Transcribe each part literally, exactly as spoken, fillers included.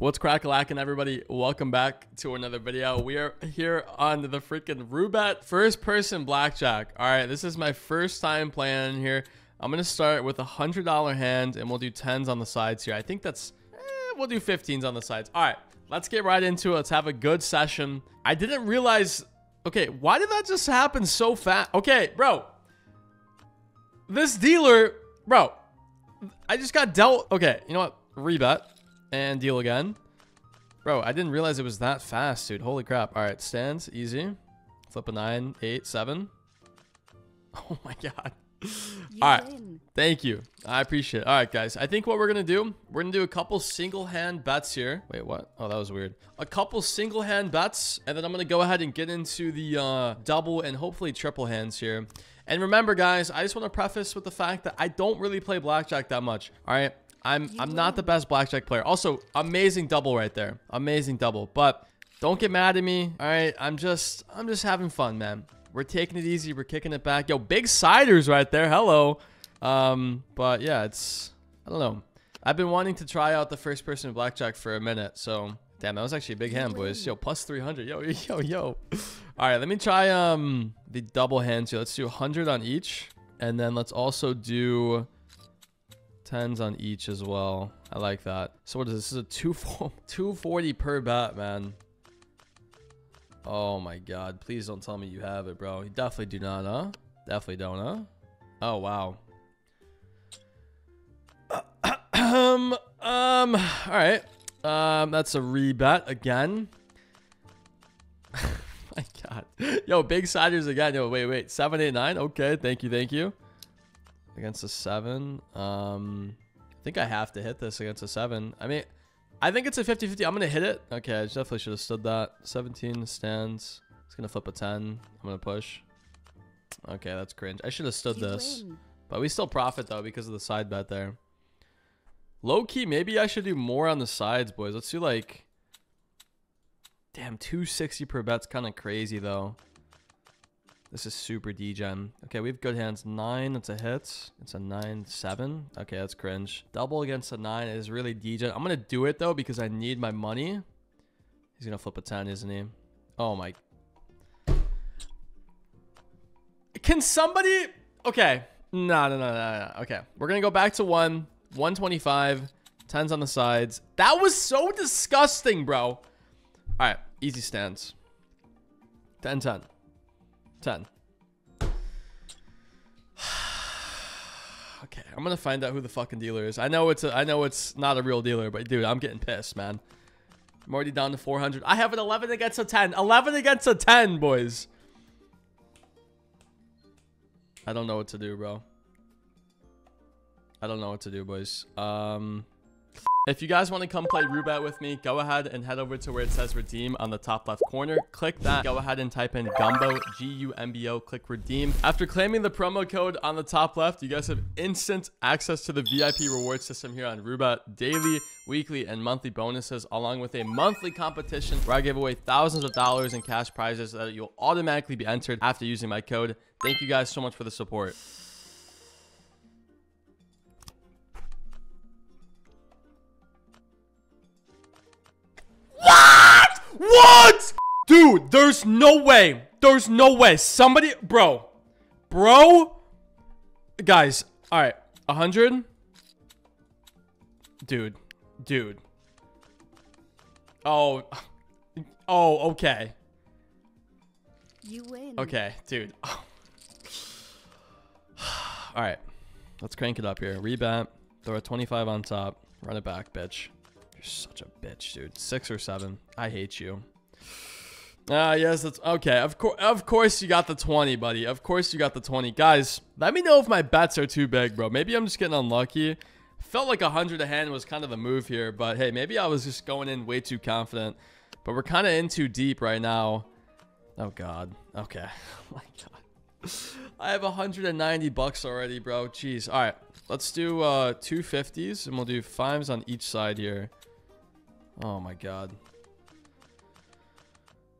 What's crack-a-lackin', everybody? Welcome back to another video. We are here on the freaking Roobet first person blackjack. All right, this is my first time playing here. I'm gonna start with a hundred dollar hand and we'll do tens on the sides here. I think that's eh, we'll do fifteens on the sides. All right, let's get right into it. Let's have a good session. I didn't realize, okay, why did that just happen so fast? Okay, bro, this dealer, bro, I just got dealt. Okay, you know what? Rebet and deal again. Bro, I didn't realize it was that fast, dude. Holy crap. All right, stands. Easy. Flip a nine, eight, seven. Oh my God. All right. Thank you. I appreciate it. All right, guys. I think what we're going to do, we're going to do a couple single hand bets here. Wait, what? Oh, that was weird. A couple single hand bets. And then I'm going to go ahead and get into the uh, double and hopefully triple hands here. And remember, guys, I just want to preface with the fact that I don't really play blackjack that much. All right. I'm I'm not the best blackjack player. Also, amazing double right there. Amazing double. But don't get mad at me. All right. I'm just I'm just having fun, man. We're taking it easy. We're kicking it back. Yo, big siders right there. Hello. Um, but yeah, it's I don't know. I've been wanting to try out the first person blackjack for a minute. So damn, that was actually a big hand, boys. Yo, plus three hundred. Yo, yo, yo. All right, let me try um the double hands here. Let's do one hundred on each, and then let's also do tens on each as well. I like that. So what is this? This is a two forty per bet, man. Oh my God. Please don't tell me you have it, bro. You definitely do not, huh? Definitely don't, huh? Oh, wow. Um, um, all right. Um, that's a rebet again. My God. Yo, big siders again. Yo, wait, wait. Seven, eight, nine. Okay. Thank you. Thank you. Against a seven. Um, I think I have to hit this against a seven. I mean, I think it's a fifty fifty. I'm going to hit it. Okay, I definitely should have stood that. seventeen stands. It's going to flip a ten. I'm going to push. Okay, that's cringe. I should have stood this. But we still profit, though, because of the side bet there. Low-key, maybe I should do more on the sides, boys. Let's do, like... Damn, two sixty per bet's kind of crazy, though. This is super degen. Okay, we have good hands. Nine, that's a hit. It's a nine, seven. Okay, that's cringe. Double against a nine is really degen. I'm gonna do it though because I need my money. He's gonna flip a ten, isn't he? Oh my. Can somebody? Okay. No, no, no, no, no. Okay, we're gonna go back to one. one twenty-five. Tens on the sides. That was so disgusting, bro. All right, easy stands. ten, ten. ten. Okay, I'm gonna find out who the fucking dealer is. I know it's a, I know it's not a real dealer, but dude, I'm getting pissed, man. I'm already down to four hundred. I have an eleven against a ten. eleven against a ten, boys. I don't know what to do, bro. I don't know what to do, boys. Um... If you guys want to come play Roobet with me, go ahead and head over to where it says redeem on the top left corner. Click that. Go ahead and type in Gumbo, G U M B O. Click redeem. After claiming the promo code on the top left, you guys have instant access to the V I P reward system here on Roobet. Daily, weekly, and monthly bonuses, along with a monthly competition where I give away thousands of dollars in cash prizes that you'll automatically be entered after using my code. Thank you guys so much for the support. What? Dude, there's no way. There's no way. Somebody, bro. Bro. Guys, all right. one hundred. Dude. Dude. Oh. Oh, okay. You win. Okay, dude. All right. Let's crank it up here. Rebet. Throw a twenty-five on top. Run it back, bitch. You're such a bitch, dude. Six or seven. I hate you. Ah, uh, yes, that's okay. Of course, of course, you got the twenty, buddy. Of course, you got the twenty, guys. Let me know if my bets are too big, bro. Maybe I'm just getting unlucky. Felt like a hundred a hand was kind of the move here, but hey, maybe I was just going in way too confident. But we're kind of in too deep right now. Oh God. Okay. Oh my God. I have one hundred ninety bucks already, bro. Jeez. All right, let's do uh, two fifties, and we'll do fives on each side here. Oh my God.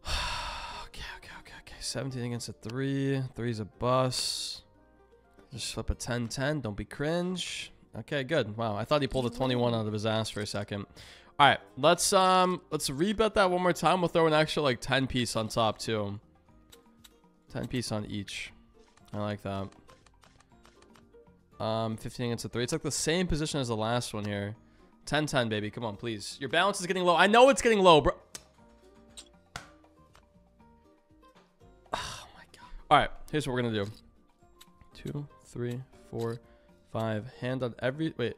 Okay, okay, okay, okay. seventeen against a three. three's a bust. Just flip a ten, ten. Don't be cringe. Okay, good. Wow, I thought he pulled a twenty-one out of his ass for a second. All right, let's um, let's rebet that one more time. We'll throw an extra like ten piece on top too. ten piece on each. I like that. Um, fifteen against a three. It's like the same position as the last one here. ten ten, baby. Come on, please. Your balance is getting low. I know it's getting low, bro. Oh, my God. All right. Here's what we're going to do. Two, three, four, five. Hand on every... Wait.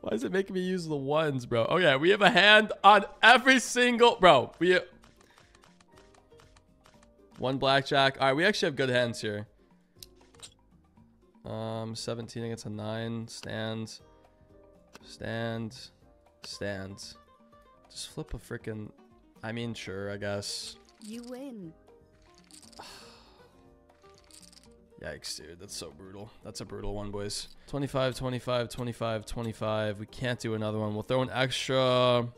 Why is it making me use the ones, bro? Okay, we have a hand on every single... Bro, we... Have... One blackjack. All right, we actually have good hands here. Um, seventeen against a nine. Stand. Stand. Stand. Just flip a freaking... I mean, sure, I guess. You win. Yikes, dude. That's so brutal. That's a brutal one, boys. twenty-five, twenty-five, twenty-five, twenty-five. We can't do another one. We'll throw an extra...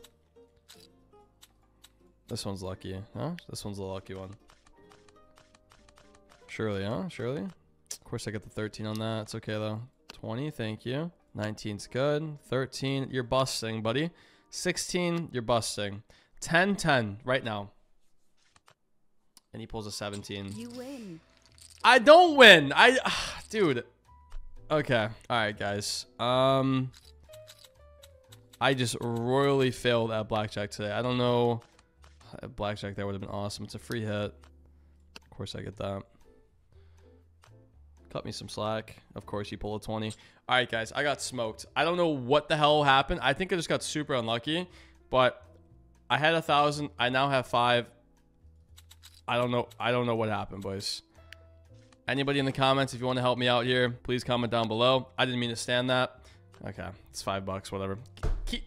This one's lucky. Huh? This one's the lucky one. Surely, huh? Surely. Of course, I get the thirteen on that. It's okay, though. twenty, thank you. nineteen's good. thirteen, you're busting, buddy. sixteen, you're busting. ten ten right now. And he pulls a seventeen. You win. I don't win. I... Uh, dude. Okay. All right, guys. Um, I just royally failed at blackjack today. I don't know. At blackjack, that would have been awesome. It's a free hit. Of course, I get that. Cut me some slack. Of course, you pull a twenty. All right, guys. I got smoked. I don't know what the hell happened. I think I just got super unlucky. But I had a thousand. I now have five. I don't know. I don't know what happened, boys. Anybody in the comments, if you want to help me out here, please comment down below. I didn't mean to stand that. Okay, it's five bucks. Whatever. Keep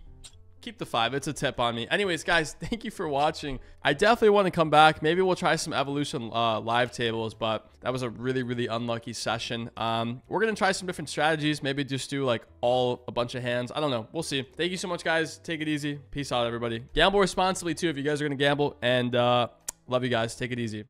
keep the five. It's a tip on me. Anyways, guys, thank you for watching. I definitely want to come back. Maybe we'll try some evolution uh, live tables, but that was a really, really unlucky session. Um, we're going to try some different strategies. Maybe just do like all a bunch of hands. I don't know. We'll see. Thank you so much, guys. Take it easy. Peace out, everybody. Gamble responsibly, too, if you guys are going to gamble. And uh, love you guys. Take it easy.